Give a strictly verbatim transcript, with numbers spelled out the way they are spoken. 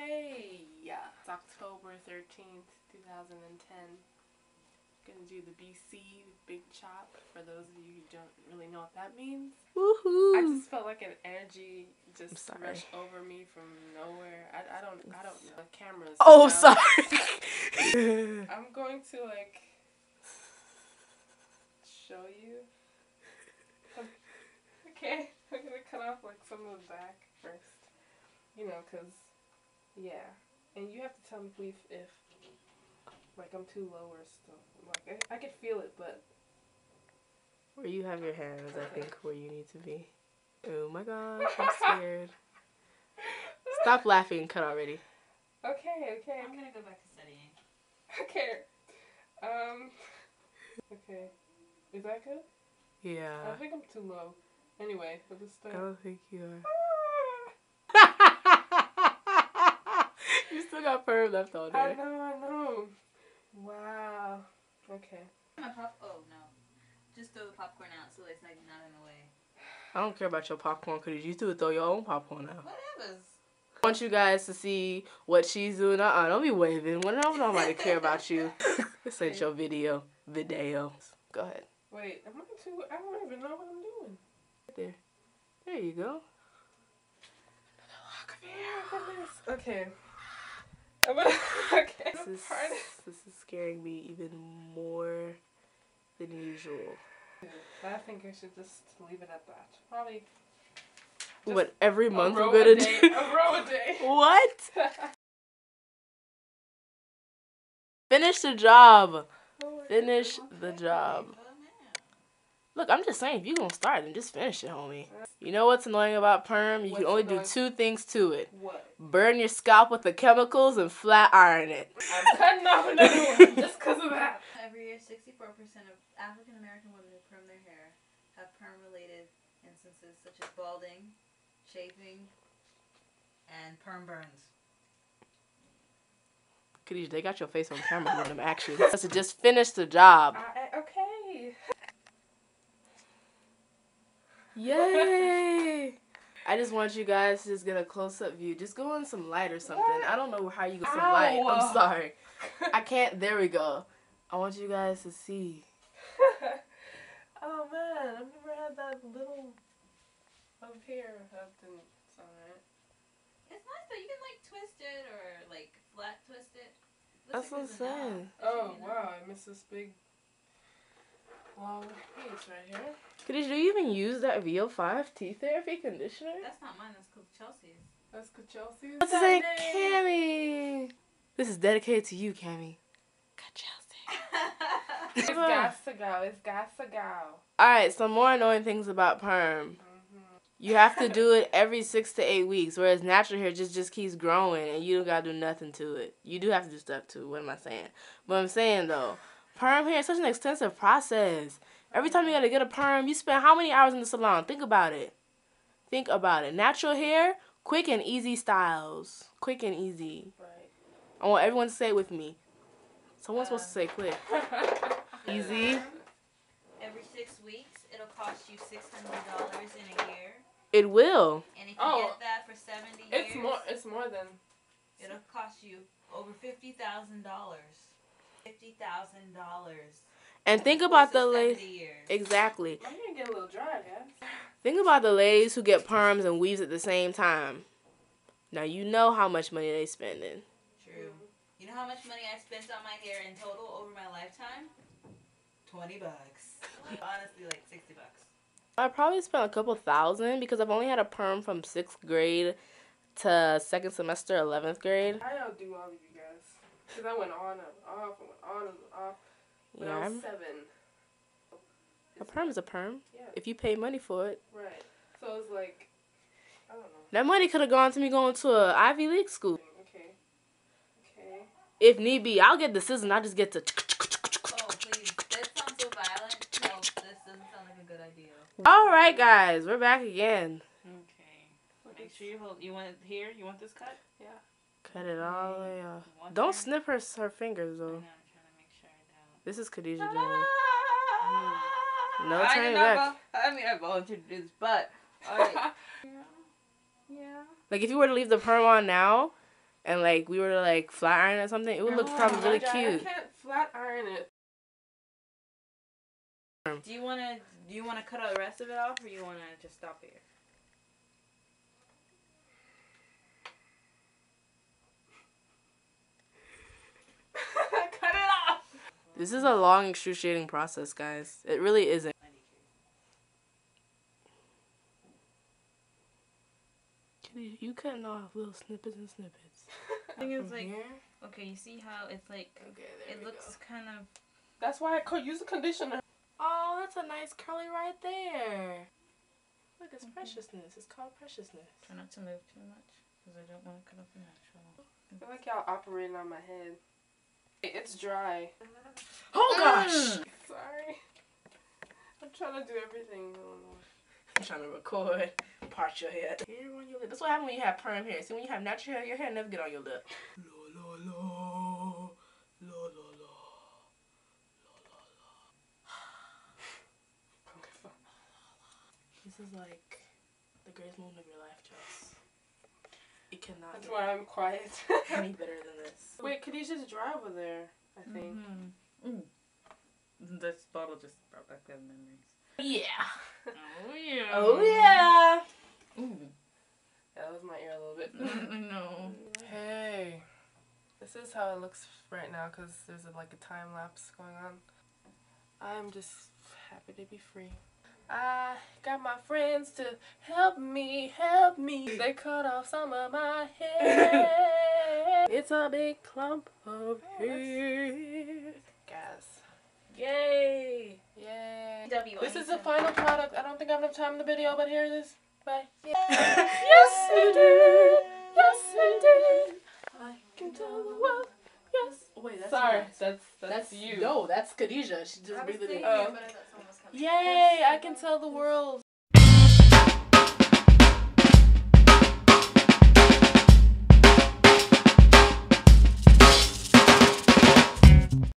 Hey, yeah, it's October thirteenth, two thousand ten. Gonna do the B C big chop for those of you who don't really know what that means. Woohoo! I just felt like an energy just rushed over me from nowhere. I, I don't I don't know. The cameras. Oh, sorry. I'm going to like show you. Okay, I'm gonna cut off like some of the back first. You know, cause. Yeah, and you have to tell me if, if like, I'm too low or stuff. Like, I, I could feel it, but... Where you have your hands, I think, where you need to be. Oh my gosh, I'm scared. Stop laughing, cut already. Okay, okay. I'm gonna go back to studying. Okay. Um, okay. Is that good? Yeah. I think I'm too low. Anyway, for this stuff. I don't think you are. You still got perm left on there. I know, I know. Wow. Okay. My pop. Oh no. Just throw the popcorn out so it's like not in the way. I don't care about your popcorn, cause you two throw your own popcorn out. Whatever. I want you guys to see what she's doing. Uh-uh, don't be waving. When I don't nobody care about you. This ain't your video. Video. Go ahead. Wait, I'm looking too. I don't even know what I'm doing. Right there. There you go. Come here. Okay. I'm gonna, okay. This is, this is scaring me even more than usual. I think I should just leave it at that. Probably. What, every month we're gonna do? A row a day. What? Finish the job. Oh Finish God. the job. Oh, Look, I'm just saying, if you're gonna start, then just finish it, homie. You know what's annoying about perm? You what's can only annoying? do two things to it. What? Burn your scalp with the chemicals and flat iron it. I'm cutting off another one just because of that. Every year, sixty-four percent of African-American women who perm their hair have perm-related instances such as balding, shaving, and perm burns. Khadijah, they got your face on camera with them actions. So just finish the job. I, okay. Yay! I just want you guys to just get a close-up view. Just go on some light or something. What? I don't know how you go some Ow. light. I'm sorry. I can't. There we go. I want you guys to see. Oh, man. I've never had that little up here. It's all right. It's nice, but you can, like, twist it or, like, flat twist it. it That's like what I'm saying. Oh, wow. Know. I missed this big... long piece right here. Khadijah, do you even use that V O five tea therapy conditioner? That's not mine, that's Coachelsea's. That's Coachelsea's? What's his name? Cami! This is dedicated to you, Cami. Coachelsea. It's got to go, it's got to go. Alright, some more annoying things about perm. Mm-hmm. You have to do it every six to eight weeks, whereas natural hair just, just keeps growing and you don't gotta do nothing to it. You do have to do stuff to it, what am I saying? But I'm saying though, perm hair is such an extensive process. Every time you gotta get a perm, you spend how many hours in the salon? Think about it. Think about it. Natural hair, quick and easy styles. Quick and easy. Right. I want everyone to say it with me. Someone's uh, supposed to say quick. Easy. Every six weeks, it'll cost you six hundred dollars in a year. It will. And if you oh, get that for seventy years, it's more. It's more than. It'll cost you over fifty thousand dollars. Fifty thousand dollars. And think about the ladies. Exactly. I'm gonna get a little dry, guys. Think about the ladies who get perms and weaves at the same time. Now you know how much money they spending. True. You know how much money I spent on my hair in total over my lifetime? Twenty bucks. Honestly, like sixty bucks. I probably spent a couple thousand because I've only had a perm from sixth grade to second semester, eleventh grade. I don't do all of you guys. Cause I went on and off, and went on and off. When yeah. I was seven. A perm is a perm. Yeah. If you pay money for it. Right. So it's like, I don't know. That money could have gone to me going to an Ivy League school. Okay. Okay. If need be, I'll get the scissors. And I'll just get to. Oh please! That sounds so violent. No, this doesn't sound like a good idea. All right, guys, we're back again. Okay. Make sure you hold. You want it here? You want this cut? Yeah. Cut it all the way off. Don't there? snip her her fingers though. I know, I'm trying to make sure I don't. This is Khadijah doing it. Ah! Mm. No turning back. I mean, I volunteered to do this, but. All right. Yeah. Yeah. Like if you were to leave the perm on now, and like we were to like flat iron or something, it would look oh, probably really God. cute. I can't flat iron it. Do you wanna do you wanna cut all the rest of it off, or you wanna just stop here? Cut it off. This is a long, excruciating process, guys. It really isn't. You cutting off little snippets and snippets. I think it's like here. Okay. You see how it's like okay, it looks go. kind of. That's why I could use the conditioner. Oh, that's a nice curly right there. Look, it's mm-hmm. preciousness. It's called preciousness. Try not to move too much, because I don't want to cut off the natural. I feel like y'all operating on my head. It's dry. Oh gosh! Mm. Sorry. I'm trying to do everything. I'm trying to record. Part your hair. Hair on your lip. That's what happens when you have perm hair. See, when you have natural hair, your hair never get on your lip. La, la, la. La, la. This is like the greatest moment of your life, Jess. It cannot. That's why I'm quiet. Any better than this. Wait, could you just dry over there? I think. Mm-hmm. Mm. This bottle just brought back good memories. Yeah. Oh yeah. Oh yeah. Ooh. That was my ear a little bit. I know. Hey, this is how it looks right now because there's a, like a time lapse going on. I'm just happy to be free. I got my friends to help me, help me. They cut off some of my hair. It's a big clump of oh, hair. Guys. Yay. Yay. W this is the final product. I don't think I have enough time in the video, but here it is. Bye. Yeah. Yes, we did. Yes, we did. I can tell the world. Yes. Oh, wait, that's Sorry, that's, that's, that's you. No, that's Khadijah. She just really did it. Yay, I can tell the world.